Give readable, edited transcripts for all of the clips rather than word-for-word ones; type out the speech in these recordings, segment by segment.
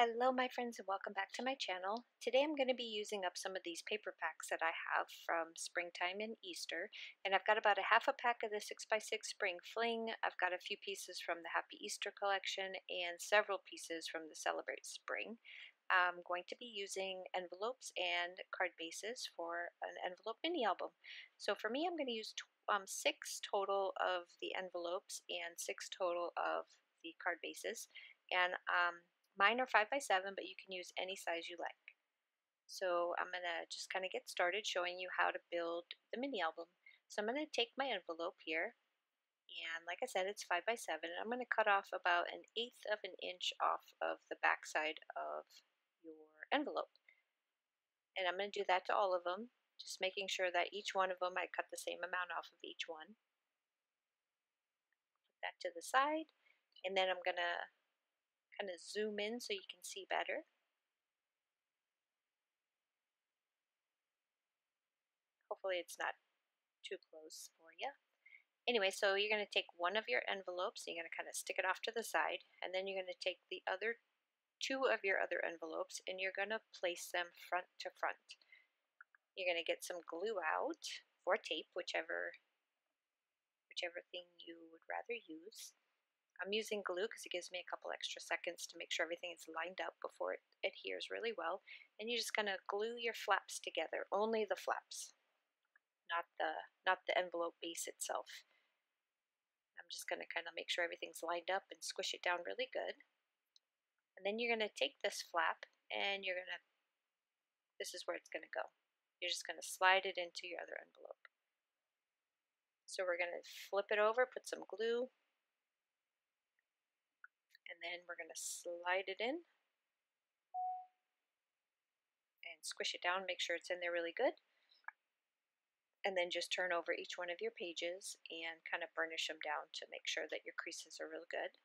Hello my friends and welcome back to my channel. Today I'm going to be using up some of these paper packs that I have from springtime and Easter, and I've got about a half a pack of the 6x6 Spring Fling, I've got a few pieces from the Happy Easter collection, and several pieces from the Celebrate Spring. I'm going to be using envelopes and card bases for an envelope mini album. So for me I'm going to use 6 total of the envelopes and 6 total of the card bases, and mine are 5x7, but you can use any size you like. So I'm going to just kind of get started showing you how to build the mini album. So I'm going to take my envelope here, and like I said, it's 5x7. And I'm going to cut off about 1/8 of an inch off of the back side of your envelope. And I'm going to do that to all of them, just making sure that each one of them, I cut the same amount off of each one. Put that to the side, and then I'm going to kind of zoom in so you can see better. Hopefully it's not too close for you. Anyway, so you're going to take one of your envelopes, and you're going to kind of stick it off to the side, and then you're going to take the other two of your other envelopes and you're going to place them front to front. You're going to get some glue out or tape, whichever thing you would rather use. I'm using glue because it gives me a couple extra seconds to make sure everything is lined up before it adheres really well. And you're just going to glue your flaps together, only the flaps, not the envelope base itself. I'm just going to kind of make sure everything's lined up and squish it down really good. And then you're going to take this flap and you're going to, this is where it's going to go. You're just going to slide it into your other envelope. So we're going to flip it over, put some glue, and then we're going to slide it in and squish it down, make sure it's in there really good. And then just turn over each one of your pages and kind of burnish them down to make sure that your creases are real good.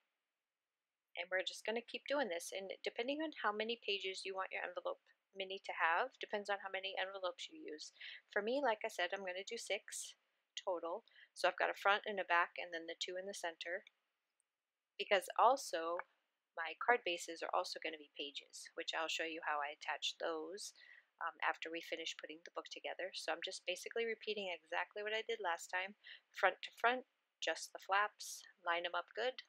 And we're just going to keep doing this, and depending on how many pages you want your envelope mini to have, depends on how many envelopes you use. For me, like I said, I'm going to do 6 total. So I've got a front and a back and then the 2 in the center. Because also my card bases are also going to be pages, which I'll show you how I attach those after we finish putting the book together. So I'm just basically repeating exactly what I did last time, front to front, just the flaps, line them up good,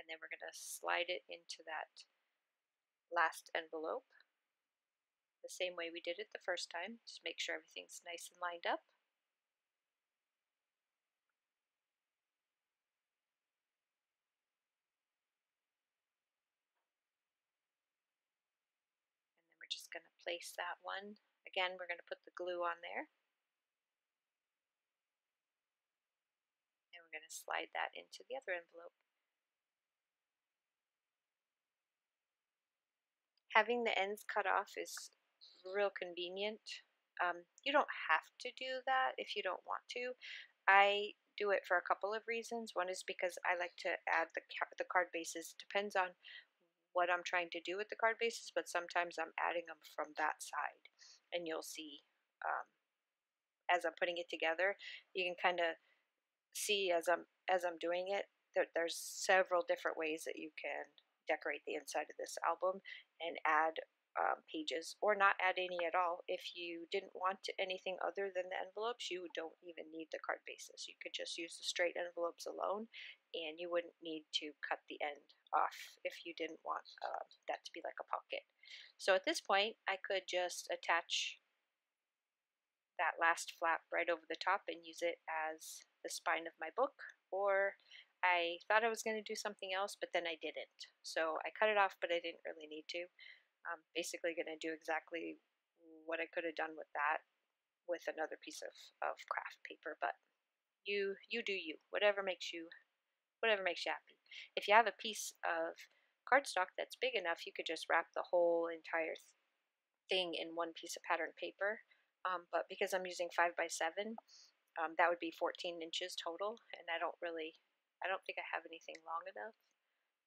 and then we're going to slide it into that last envelope the same way we did it the first time. Just make sure everything's nice and lined up. Just going to place that one. Again, we're going to put the glue on there. And we're going to slide that into the other envelope. Having the ends cut off is real convenient. You don't have to do that if you don't want to. I do it for a couple of reasons. One is because I like to add the card bases. It depends on what I'm trying to do with the card bases, but sometimes I'm adding them from that side, and you'll see as I'm putting it together, you can kind of see as I'm doing it that there's several different ways that you can decorate the inside of this album and add pages, or not add any at all. If you didn't want anything other than the envelopes, you don't even need the card bases. You could just use the straight envelopes alone, and you wouldn't need to cut the end off if you didn't want that to be like a pocket. So at this point, I could just attach that last flap right over the top and use it as the spine of my book, or I thought I was going to do something else, but then I didn't. So I cut it off, but I didn't really need to. I'm basically going to do exactly what I could have done with that with another piece of craft paper, but you do you, whatever makes you happy. If you have a piece of cardstock that's big enough, you could just wrap the whole entire thing in one piece of patterned paper, but because I'm using 5x7, that would be 14 inches total, and I don't think I have anything long enough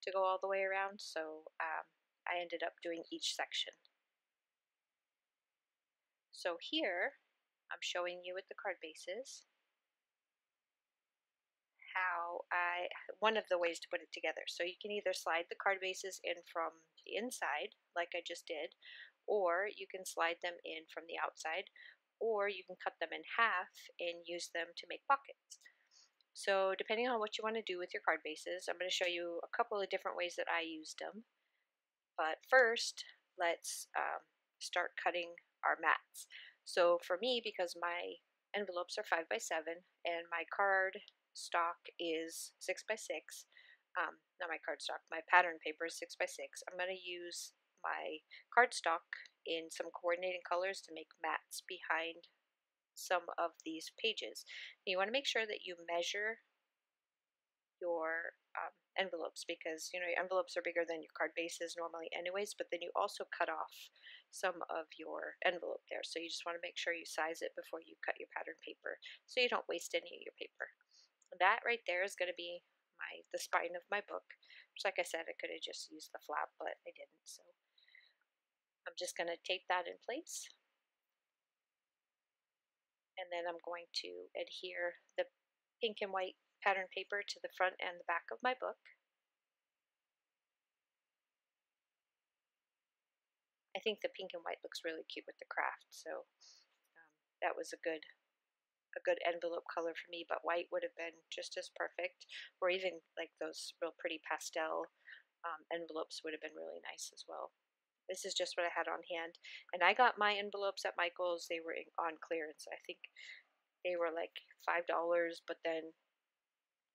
to go all the way around, so I ended up doing each section. So here I'm showing you with the card bases how one of the ways to put it together. So you can either slide the card bases in from the inside, like I just did, or you can slide them in from the outside, or you can cut them in half and use them to make pockets. So depending on what you want to do with your card bases, I'm going to show you a couple of different ways that I used them. But first, let's start cutting our mats. So for me, because my envelopes are 5 by 7 and my card stock is 6 by 6, not my card stock, my pattern paper is 6 by 6, I'm going to use my card stock in some coordinating colors to make mats behind some of these pages. And you want to make sure that you measure your envelopes, because you know your envelopes are bigger than your card bases normally anyways, but then you also cut off some of your envelope there, so you just want to make sure you size it before you cut your pattern paper so you don't waste any of your paper. That right there is going to be the spine of my book, which, like I said, I could have just used the flap, but I didn't, so I'm just going to tape that in place, and then I'm going to adhere the pink and white pattern paper to the front and the back of my book. I think the pink and white looks really cute with the craft, so that was a good envelope color for me, but white would have been just as perfect, or even like those real pretty pastel envelopes would have been really nice as well. This is just what I had on hand, and I got my envelopes at Michael's. They were on clearance. I think they were like $5, but then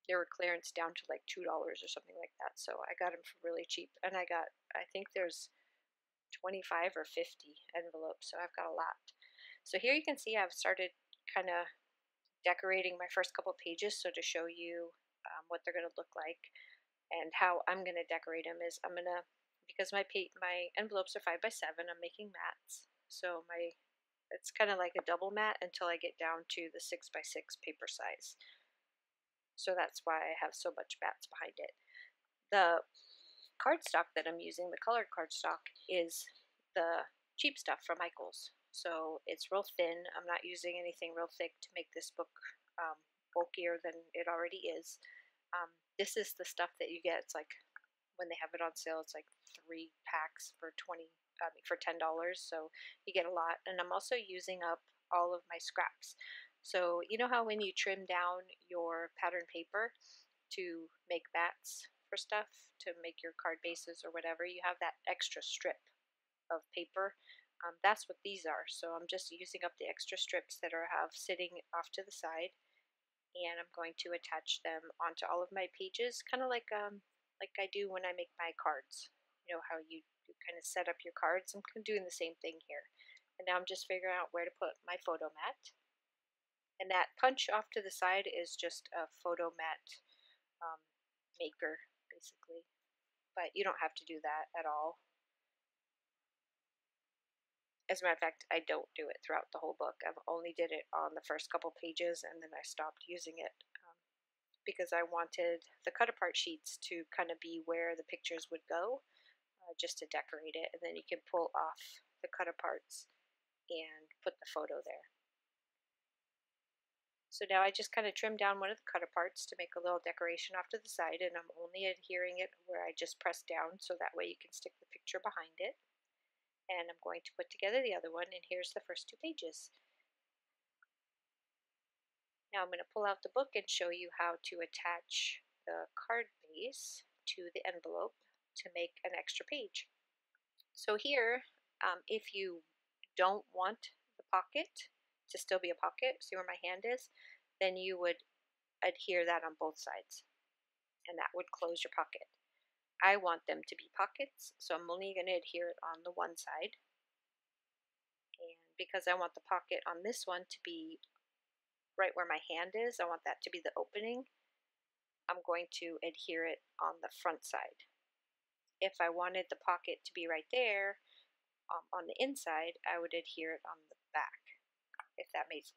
they were clearance down to like $2 or something like that, so I got them for really cheap. And I got, I think there's 25 or 50 envelopes, so I've got a lot. So here you can see I've started kind of decorating my first couple pages, so to show you what they're going to look like and how I'm going to decorate them is I'm going to, because my envelopes are 5 by 7, I'm making mats, so it's kind of like a double mat until I get down to the 6 by 6 paper size. So that's why I have so much mats behind it. The cardstock that I'm using, the colored cardstock, is the cheap stuff from Michael's. So it's real thin. I'm not using anything real thick to make this book bulkier than it already is. This is the stuff that you get. It's like when they have it on sale, it's like 3 packs for $10. So you get a lot. And I'm also using up all of my scraps. So you know how when you trim down your pattern paper to make mats for stuff, to make your card bases or whatever, you have that extra strip of paper. That's what these are, so I'm just using up the extra strips that I have sitting off to the side, and I'm going to attach them onto all of my pages, kind of like I do when I make my cards. You know how you kind of set up your cards? I'm doing the same thing here. And now I'm just figuring out where to put my photo mat, and that punch off to the side is just a photo mat maker, basically, but you don't have to do that at all. As a matter of fact, I don't do it throughout the whole book. I've only did it on the first couple pages, and then I stopped using it because I wanted the cut-apart sheets to kind of be where the pictures would go, just to decorate it, and then you can pull off the cut-aparts and put the photo there. So now I just kind of trimmed down one of the cut-aparts to make a little decoration off to the side, and I'm only adhering it where I just press down, so that way you can stick the picture behind it. And I'm going to put together the other one, and here's the first 2 pages. Now I'm going to pull out the book and show you how to attach the card base to the envelope to make an extra page. So here, if you don't want the pocket to still be a pocket, see where my hand is, then you would adhere that on both sides, and that would close your pocket. I want them to be pockets, so I'm only going to adhere it on the one side. And because I want the pocket on this one to be right where my hand is, I want that to be the opening, I'm going to adhere it on the front side. If I wanted the pocket to be right there on the inside, I would adhere it on the back, if that makes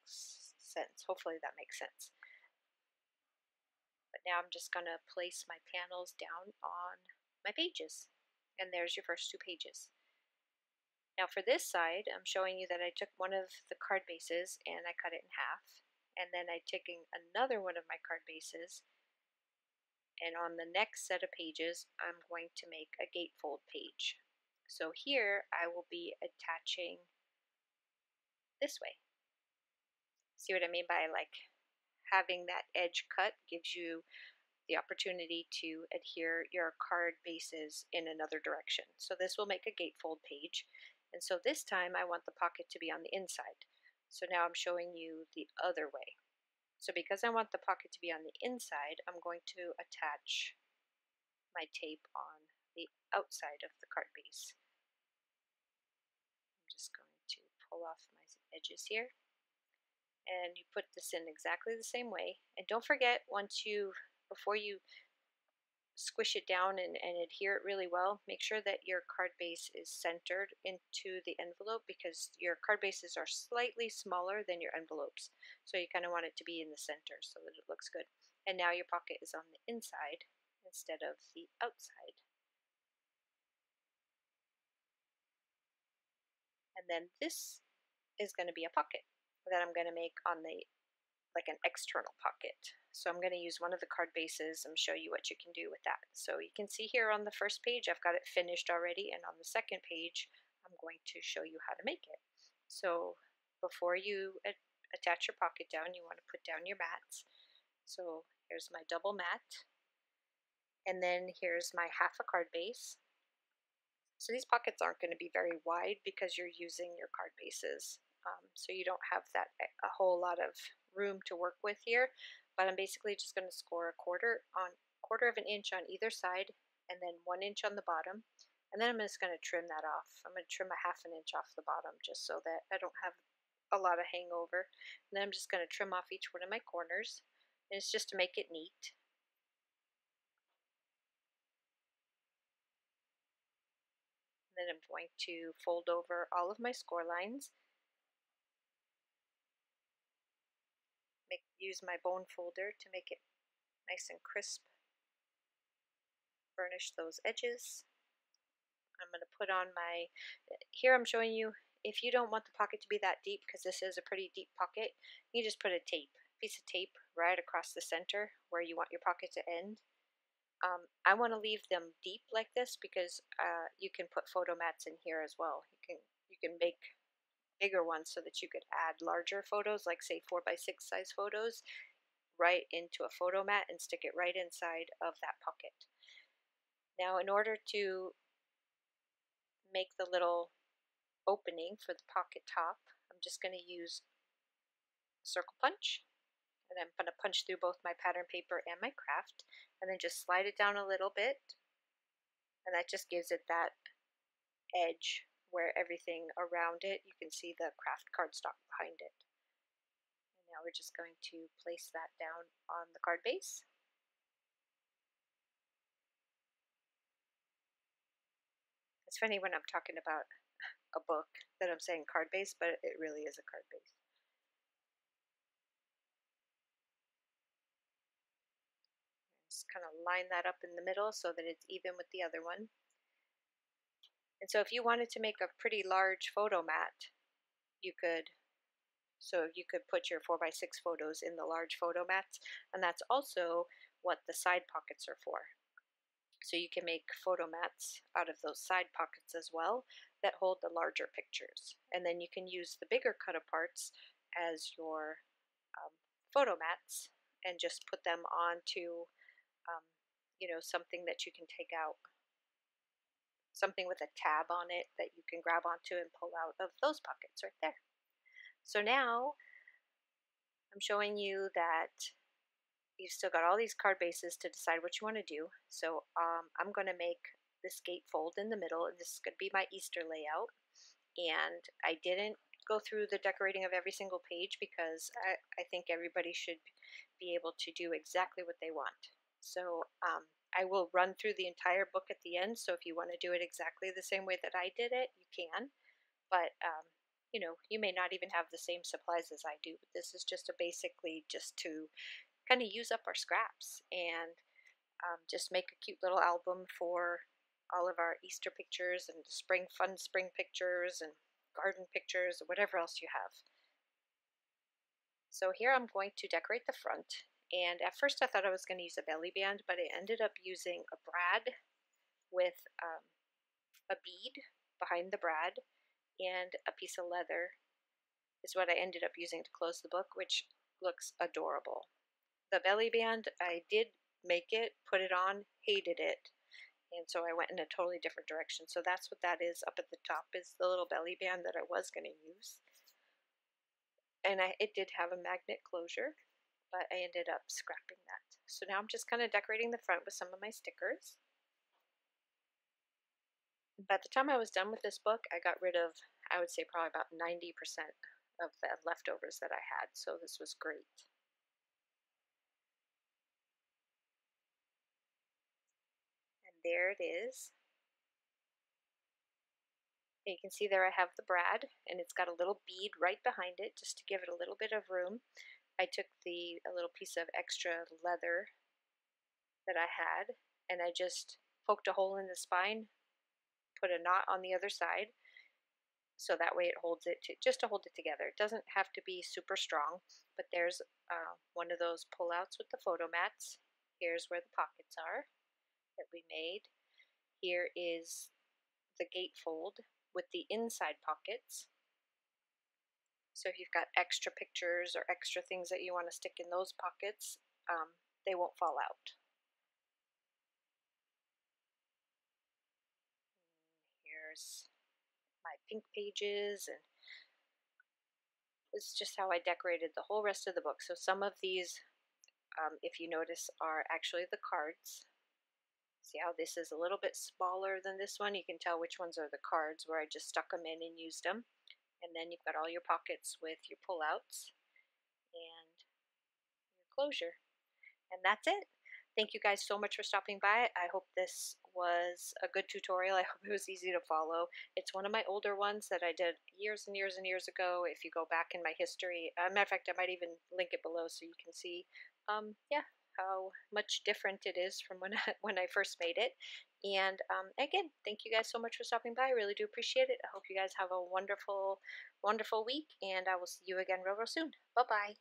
sense. Hopefully that makes sense. But now I'm just going to place my panels down on my pages. And there's your first 2 pages. Now for this side, I'm showing you that I took one of the card bases and I cut it in half. And then I'm taking another one of my card bases and on the next set of pages I'm going to make a gatefold page. So here I will be attaching this way. See what I mean by like having that edge cut gives you the opportunity to adhere your card bases in another direction. So this will make a gatefold page, and so this time I want the pocket to be on the inside. So now I'm showing you the other way. So because I want the pocket to be on the inside, I'm going to attach my tape on the outside of the card base. I'm just going to pull off my edges here. And you put this in exactly the same way. And don't forget, before you squish it down and adhere it really well, make sure that your card base is centered into the envelope, because your card bases are slightly smaller than your envelopes. So you kind of want it to be in the center so that it looks good. And now your pocket is on the inside instead of the outside. And then this is going to be a pocket that I'm going to make on the like an external pocket. So I'm going to use one of the card bases and show you what you can do with that. So you can see here on the first page I've got it finished already, and on the second page I'm going to show you how to make it. So before you attach your pocket down, you want to put down your mats. So here's my double mat, and then here's my half a card base. So these pockets aren't going to be very wide because you're using your card bases. So you don't have that a whole lot of room to work with here, but I'm basically just going to score a quarter of an inch on either side, and then 1 inch on the bottom, and then I'm just going to trim that off. I'm going to trim a half an inch off the bottom just so that I don't have a lot of hangover, and then I'm just going to trim off each one of my corners, and it's just to make it neat. And then I'm going to fold over all of my score lines. Use my bone folder to make it nice and crisp. Burnish those edges. I'm going to put on my, here I'm showing you, if you don't want the pocket to be that deep, because this is a pretty deep pocket, you just put a piece of tape right across the center where you want your pocket to end. I want to leave them deep like this because you can put photo mats in here as well. You can make bigger ones so that you could add larger photos, like say 4x6 size photos, right into a photo mat and stick it right inside of that pocket. Now in order to make the little opening for the pocket top, I'm just going to use a circle punch, and I'm going to punch through both my pattern paper and my craft, and then just slide it down a little bit, and that just gives it that edge where everything around it, you can see the craft cardstock behind it. And now we're just going to place that down on the card base. It's funny when I'm talking about a book that I'm saying card base, but it really is a card base. Just kind of line that up in the middle so that it's even with the other one. And so if you wanted to make a pretty large photo mat, you could. So you could put your 4x6 photos in the large photo mats, and that's also what the side pockets are for. So you can make photo mats out of those side pockets as well that hold the larger pictures. And then you can use the bigger cut aparts as your photo mats and just put them onto, you know, something that you can take out. Something with a tab on it that you can grab onto and pull out of those pockets right there. So now I'm showing you that you've still got all these card bases to decide what you want to do. So I'm going to make this gatefold in the middle, and this is going to be my Easter layout. And I didn't go through the decorating of every single page because I think everybody should be able to do exactly what they want. So I will run through the entire book at the end, so if you want to do it exactly the same way that I did it, you can. But, you know, you may not even have the same supplies as I do. But this is just basically just to kind of use up our scraps and just make a cute little album for all of our Easter pictures and fun spring pictures and garden pictures, or whatever else you have. So here I'm going to decorate the front. And at first I thought I was going to use a belly band, but I ended up using a brad with a bead behind the brad and a piece of leather is what I ended up using to close the book, which looks adorable. The belly band, I did make it, put it on, hated it, and so I went in a totally different direction. So that's what that is up at the top, is the little belly band that I was going to use. And it did have a magnet closure, but I ended up scrapping that. So now I'm just kind of decorating the front with some of my stickers. By the time I was done with this book, I got rid of, I would say, probably about 90% of the leftovers that I had, so this was great. And there it is. And you can see there I have the brad, and it's got a little bead right behind it just to give it a little bit of room. I took a little piece of extra leather that I had, and I just poked a hole in the spine, put a knot on the other side, so that way it holds it, just to hold it together. It doesn't have to be super strong, but there's one of those pullouts with the photo mats. Here's where the pockets are that we made. Here is the gatefold with the inside pockets. So if you've got extra pictures or extra things that you want to stick in those pockets, they won't fall out. Here's my pink pages, and this is just how I decorated the whole rest of the book. So some of these, if you notice, are actually the cards. See how this is a little bit smaller than this one? You can tell which ones are the cards where I just stuck them in and used them. And then you've got all your pockets with your pullouts and your closure. And that's it. Thank you guys so much for stopping by. I hope this was a good tutorial. I hope it was easy to follow. It's one of my older ones that I did years and years and years ago. If you go back in my history, matter of fact, I might even link it below so you can see, yeah, how much different it is from when I first made it. And again, thank you guys so much for stopping by. I really do appreciate it. I hope you guys have a wonderful, wonderful week, and I will see you again real soon. Bye-bye.